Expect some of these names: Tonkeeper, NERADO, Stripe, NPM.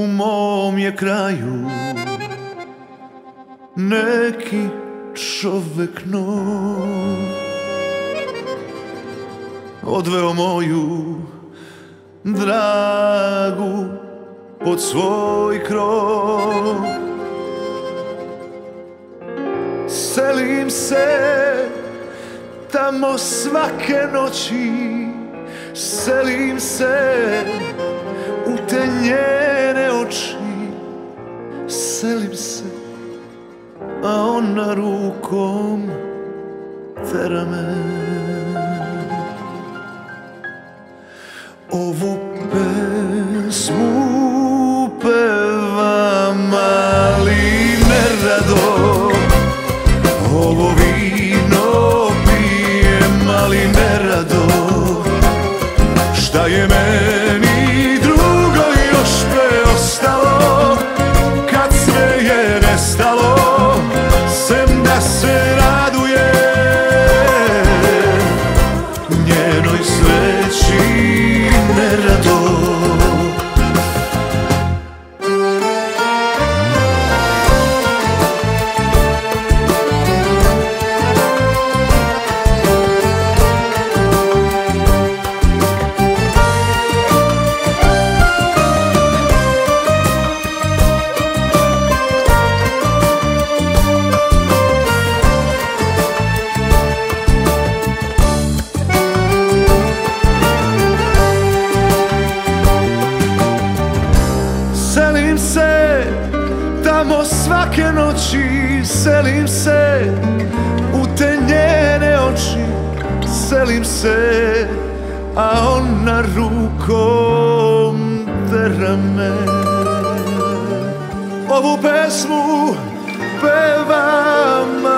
u mom je kraju neki čovek nov odveo moju dragu pod svoj krov. Selim se tamo svake noći, selim se u te njene oči, selim se, a ona rukom tera me. Ovu pesmu pevam, ali nerado, ovo vino pijem, ali nerado. Šta je meni drugo još preostalo, kad sve je nestalo, sem da se raduje njenoj sreći. Nerado. Selim se tamo svake noći, selim se u te njene oči, selim se, a ona rukom tera me. Ovu pesmu pevam.